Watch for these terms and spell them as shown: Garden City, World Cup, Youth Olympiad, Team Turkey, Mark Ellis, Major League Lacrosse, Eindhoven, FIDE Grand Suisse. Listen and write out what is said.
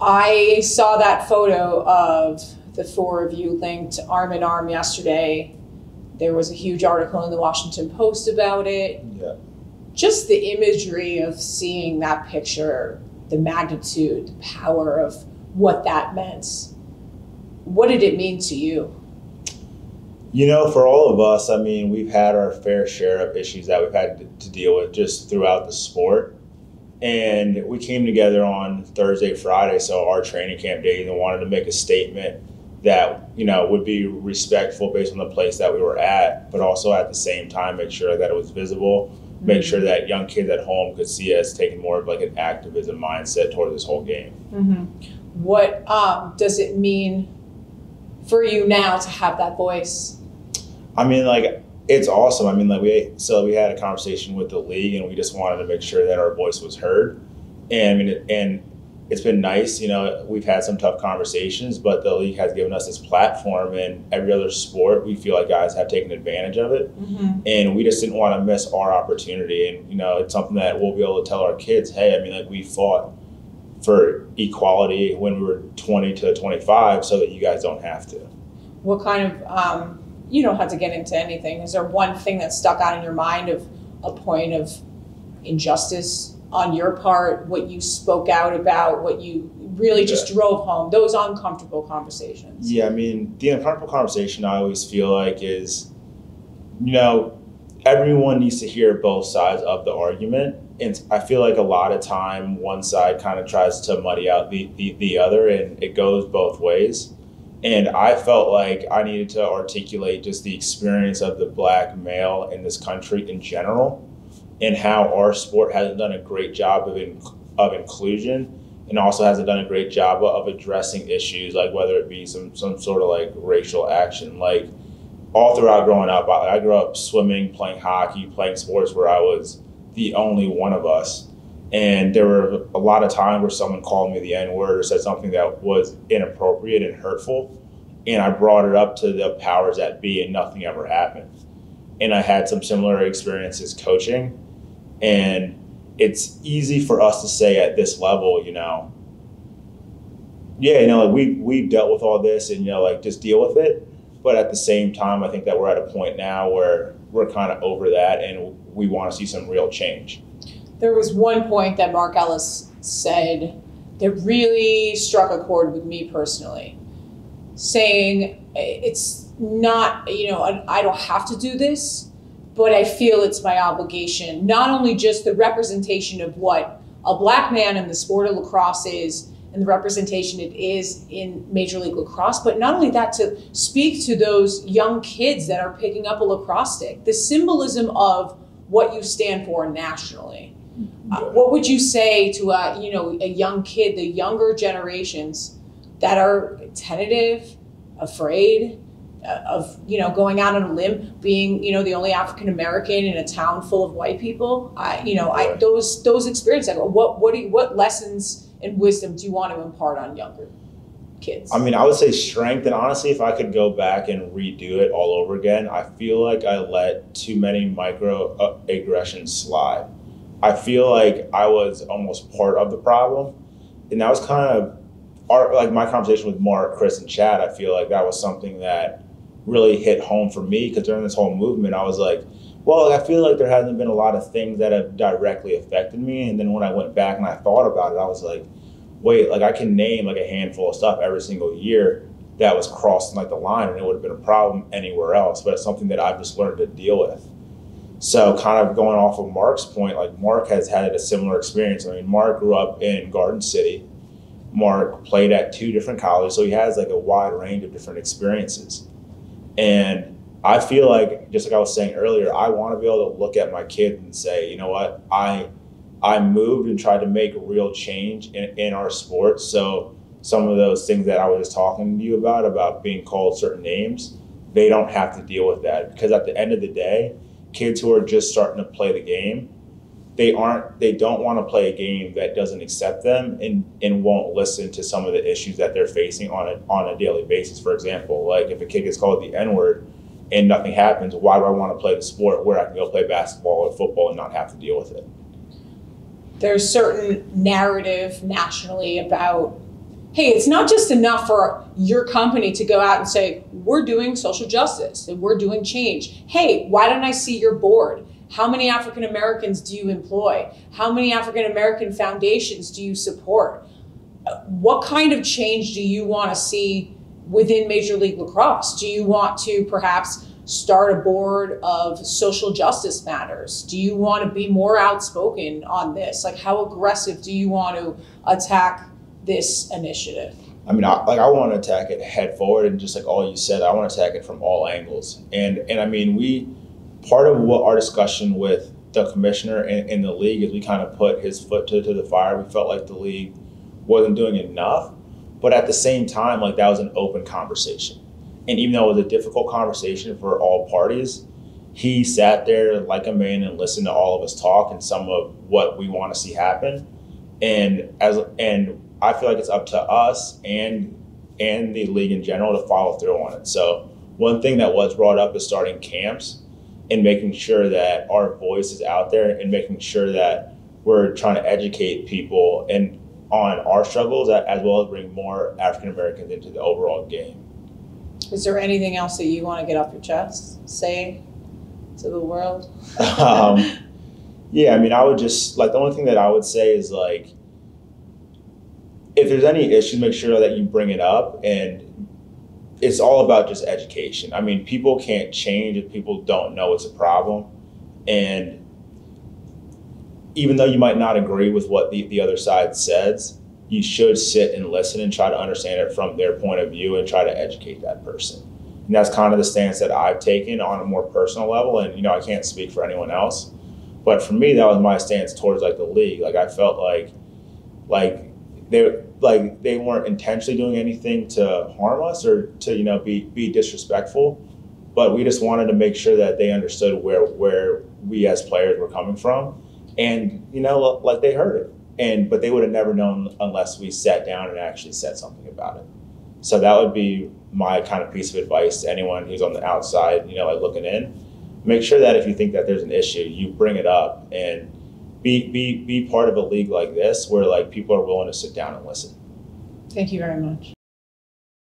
I saw that photo of the four of you linked arm in arm yesterday. There was a huge article in the Washington Post about it. Yeah. Just the imagery of seeing that picture, the magnitude, the power of what that meant. What did it mean to you? You know, for all of us, I mean, we've had our fair share of issues that we've had to deal with just throughout the sport. And we came together on Thursday, Friday, so our training camp days, and wanted to make a statement that, you know, would be respectful based on the place that we were at, but also at the same time make sure that it was visible, make sure that young kids at home could see us taking more of like an activism mindset toward this whole game. What does it mean for you now to have that voice? I mean, like, it's awesome. I mean, like, we had a conversation with the league, and we just wanted to make sure that our voice was heard. And I mean, it's been nice, you know, we've had some tough conversations, but the league has given us this platform, and every other sport, we feel like guys have taken advantage of it. And we just didn't want to miss our opportunity. And, you know, it's something that we'll be able to tell our kids, hey, I mean, like, we fought for equality when we were 20 to 25 so that you guys don't have to. What kind of, you don't have to get into anything. Is there one thing that stuck out in your mind of a point of injustice on your part, what you spoke out about, what you really just drove home, those uncomfortable conversations? Yeah, I mean, the uncomfortable conversation I always feel like is, you know, everyone needs to hear both sides of the argument. And I feel like a lot of time, one side kind of tries to muddy out the other, and it goes both ways. And I felt like I needed to articulate just the experience of the black male in this country in general, and how our sport hasn't done a great job of inclusion, and also hasn't done a great job of addressing issues, like whether it be some sort of like racial action. Like all throughout growing up, I grew up swimming, playing hockey, playing sports where I was the only one of us. And there were a lot of times where someone called me the N-word or said something that was inappropriate and hurtful. And I brought it up to the powers that be, and nothing ever happened. And I had some similar experiences coaching. And it's easy for us to say at this level, you know, yeah, you know, like we've dealt with all this, and, you know, like, just deal with it. But at the same time, I think that we're at a point now where we're kind of over that, and we want to see some real change. There was one point that Mark Ellis said that really struck a chord with me personally, saying it's not, you know, I don't have to do this, but I feel it's my obligation, not only just the representation of what a black man in the sport of lacrosse is and the representation it is in Major League Lacrosse, but not only that, to speak to those young kids that are picking up a lacrosse stick, the symbolism of what you stand for nationally. What would you say to a, you know, a young kid, the younger generations that are tentative, afraid of, you know, going out on a limb, being, you know, the only African American in a town full of white people? Those experiences. What lessons and wisdom do you want to impart on younger kids? I mean, I would say strength. And honestly, if I could go back and redo it all over again, I feel like I let too many microaggressions slide. I feel like I was almost part of the problem. And that was kind of like my conversation with Mark, Chris, and Chad. I feel like that was something that really hit home for me, because during this whole movement, I was like, well, I feel like there hasn't been a lot of things that have directly affected me. And then when I went back and I thought about it, I was like, wait, like I can name like a handful of stuff every single year that was crossing like the line, and it would have been a problem anywhere else, but it's something that I've just learned to deal with. So kind of going off of Mark's point, like Mark has had a similar experience. I mean, Mark grew up in Garden City. Mark played at 2 different colleges, so he has like a wide range of different experiences. And I feel like, just like I was saying earlier, I want to be able to look at my kid and say, you know what, I moved and tried to make real change in our sport. So some of those things that I was just talking to you about being called certain names, they don't have to deal with that. Because at the end of the day, kids who are just starting to play the game, they don't want to play a game that doesn't accept them and won't listen to some of the issues that they're facing on a daily basis. For example, like if a kid gets called the N-word and nothing happens, why do I want to play the sport where I can go play basketball or football and not have to deal with it? There's certain narrative nationally about hey, it's not just enough for your company to go out and say, we're doing social justice and we're doing change. Hey, why don't I see your board? How many African Americans do you employ? How many African American foundations do you support? What kind of change do you want to see within Major League Lacrosse? Do you want to perhaps start a board of social justice matters? Do you want to be more outspoken on this? Like, how aggressive do you want to attack this initiative? I mean, I want to attack it head forward, and just like all you said, I want to attack it from all angles. And I mean, part of what our discussion with the commissioner and the league is, we kind of put his foot to the fire. We felt like the league wasn't doing enough, but at the same time, like, that was an open conversation. And even though it was a difficult conversation for all parties, he sat there like a man and listened to all of us talk and some of what we want to see happen. And I feel like it's up to us and the league in general to follow through on it. So one thing that was brought up is starting camps and making sure that our voice is out there and making sure that we're trying to educate people and on our struggles, as well as bring more African Americans into the overall game. Is there anything else that you want to get off your chest, say to the world? Yeah, I mean, I would just, like, the only thing that I would say is, like, if there's any issue, make sure that you bring it up. And it's all about just education. I mean, people can't change if people don't know it's a problem. And even though you might not agree with what the other side says, you should sit and listen and try to understand it from their point of view and try to educate that person. And that's kind of the stance that I've taken on a more personal level. And, you know, I can't speak for anyone else, but for me, that was my stance towards, like, the league. Like, I felt like they weren't intentionally doing anything to harm us or to, you know, be disrespectful, but we just wanted to make sure that they understood where we as players were coming from. And, you know, like, they heard it, but they would have never known unless we sat down and actually said something about it. So that would be my kind of piece of advice to anyone who's on the outside, you know, like, looking in. Make sure that if you think that there's an issue, you bring it up and be part of a league like this where, like, people are willing to sit down and listen. Thank you very much.